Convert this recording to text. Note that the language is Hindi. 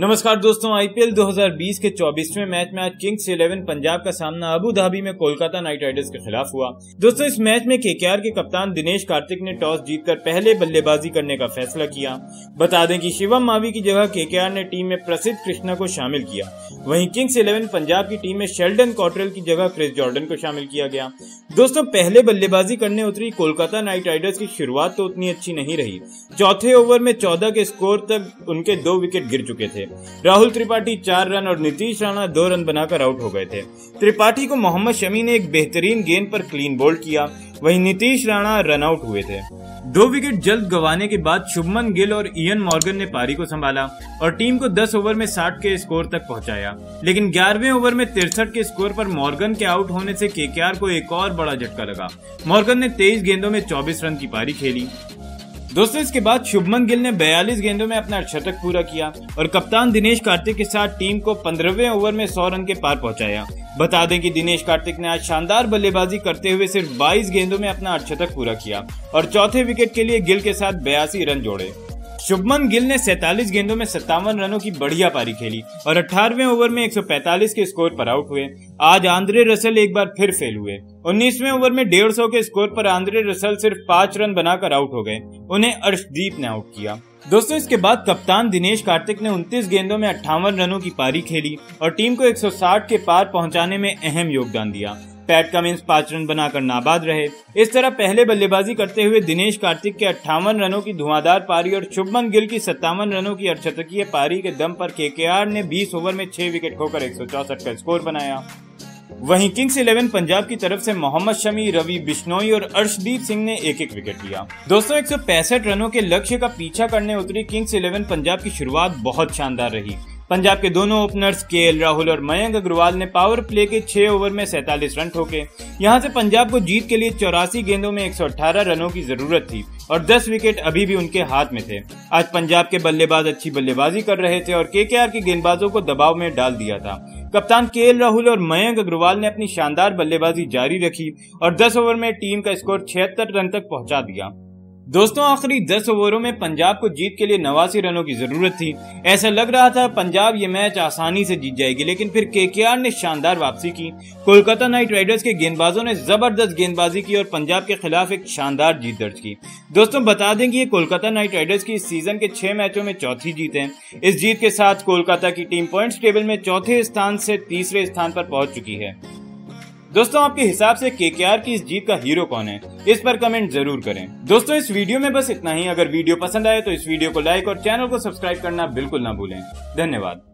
नमस्कार दोस्तों, आईपीएल 2020 के 24वें मैच में आज किंग्स इलेवन पंजाब का सामना अबू धाबी में कोलकाता नाइट राइडर्स के खिलाफ हुआ। दोस्तों, इस मैच में केकेआर के कप्तान दिनेश कार्तिक ने टॉस जीतकर पहले बल्लेबाजी करने का फैसला किया। बता दें कि शिवम मावी की जगह केकेआर ने टीम में प्रसिद्ध कृष्णा को शामिल किया। वहीं किंग्स इलेवन पंजाब की टीम में शेल्डन कॉटरेल की जगह क्रिस जॉर्डन को शामिल किया गया। दोस्तों, पहले बल्लेबाजी करने उतरी कोलकाता नाइट राइडर्स की शुरुआत तो उतनी अच्छी नहीं रही। चौथे ओवर में 14 के स्कोर तक उनके 2 विकेट गिर चुके थे। राहुल त्रिपाठी 4 रन और नीतीश राणा 2 रन बनाकर आउट हो गए थे। त्रिपाठी को मोहम्मद शमी ने एक बेहतरीन गेंद पर क्लीन बोल्ड किया, वहीं नीतीश राणा रन आउट हुए थे। 2 विकेट जल्द गंवाने के बाद शुभमन गिल और इयन मॉर्गन ने पारी को संभाला और टीम को 10 ओवर में 60 के स्कोर तक पहुंचाया, लेकिन 11वें ओवर में 63 के स्कोर पर मॉर्गन के आउट होने से केकेआर को एक और बड़ा झटका लगा। मॉर्गन ने 23 गेंदों में 24 रन की पारी खेली। दोस्तों, इसके बाद शुभमन गिल ने 42 गेंदों में अपना अर्धशतक पूरा किया और कप्तान दिनेश कार्तिक के साथ टीम को 15वें ओवर में 100 रन के पार पहुंचाया। बता दें कि दिनेश कार्तिक ने आज शानदार बल्लेबाजी करते हुए सिर्फ 22 गेंदों में अपना अर्धशतक पूरा किया और चौथे विकेट के लिए गिल के साथ 82 रन जोड़े। शुभमन गिल ने 47 गेंदों में 57 रनों की बढ़िया पारी खेली और 18वें ओवर में 145 के स्कोर पर आउट हुए। आज आंद्रे रसेल एक बार फिर फेल हुए। 19वें ओवर में 150 के स्कोर पर आंद्रे रसेल सिर्फ 5 रन बनाकर आउट हो गए। उन्हें अर्शदीप ने आउट किया। दोस्तों, इसके बाद कप्तान दिनेश कार्तिक ने 29 गेंदों में 58 रनों की पारी खेली और टीम को 160 के पार पहुंचाने में अहम योगदान दिया। पैट कमिंस 5 रन बनाकर नाबाद रहे। इस तरह पहले बल्लेबाजी करते हुए दिनेश कार्तिक के 58 रनों की धुआंधार पारी और शुभमन गिल की 57 रनों की अर्धशतकीय पारी के दम पर केकेआर ने 20 ओवर में 6 विकेट खोकर 164 का स्कोर बनाया। वहीं किंग्स इलेवन पंजाब की तरफ से मोहम्मद शमी, रवि बिश्नोई और अर्शदीप सिंह ने 1-1 विकेट लिया। दोस्तों, 165 रनों के लक्ष्य का पीछा करने उतरी किंग्स इलेवन पंजाब की शुरुआत बहुत शानदार रही। पंजाब के दोनों ओपनर्स के.एल. राहुल और मयंक अग्रवाल ने पावर प्ले के 6 ओवर में 47 रन ठोके। यहां से पंजाब को जीत के लिए 84 गेंदों में 118 रनों की जरूरत थी और 10 विकेट अभी भी उनके हाथ में थे। आज पंजाब के बल्लेबाज अच्छी बल्लेबाजी कर रहे थे और केकेआर के गेंदबाजों को दबाव में डाल दिया था। कप्तान के.एल. राहुल और मयंक अग्रवाल ने अपनी शानदार बल्लेबाजी जारी रखी और 10 ओवर में टीम का स्कोर 76 रन तक पहुँचा दिया। दोस्तों, आखिरी 10 ओवरों में पंजाब को जीत के लिए 89 रनों की जरूरत थी। ऐसा लग रहा था पंजाब ये मैच आसानी से जीत जाएगी, लेकिन फिर केकेआर ने शानदार वापसी की। कोलकाता नाइट राइडर्स के गेंदबाजों ने जबरदस्त गेंदबाजी की और पंजाब के खिलाफ एक शानदार जीत दर्ज की। दोस्तों, बता दें कि ये कोलकाता नाइट राइडर्स की इस सीजन के 6 मैचों में 4थी जीत है। इस जीत के साथ कोलकाता की टीम पॉइंट्स टेबल में 4थे स्थान से 3रे स्थान पर पहुंच चुकी है। दोस्तों, आपके हिसाब से केकेआर की इस जीत का हीरो कौन है, इस पर कमेंट जरूर करें। दोस्तों, इस वीडियो में बस इतना ही। अगर वीडियो पसंद आए तो इस वीडियो को लाइक और चैनल को सब्सक्राइब करना बिल्कुल ना भूलें। धन्यवाद।